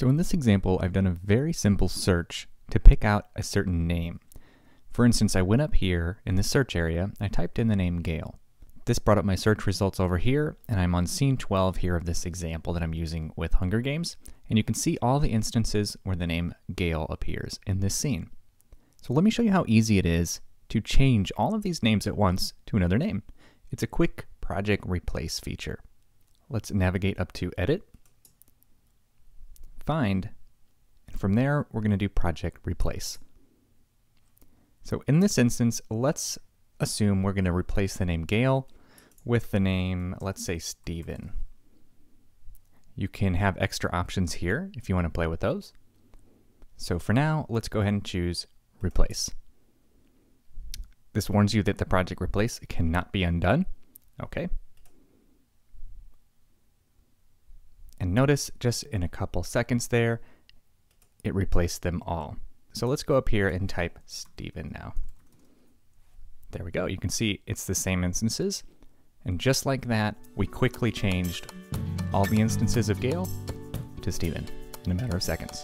So in this example, I've done a very simple search to pick out a certain name. For instance, I went up here in the search area, I typed in the name Gail. This brought up my search results over here, and I'm on scene 12 here of this example that I'm using with Hunger Games, and you can see all the instances where the name Gail appears in this scene. So let me show you how easy it is to change all of these names at once to another name. It's a quick project replace feature. Let's navigate up to Edit, Find, and from there we're going to do Project Replace. So in this instance, let's assume we're going to replace the name Gail with the name, let's say, Steven. You can have extra options here if you want to play with those. So for now, let's go ahead and choose Replace. This warns you that the project replace cannot be undone. Okay. And notice just in a couple seconds there, it replaced them all. So let's go up here and type Steven now. There we go. You can see it's the same instances. And just like that, we quickly changed all the instances of Gail to Steven in a matter of seconds.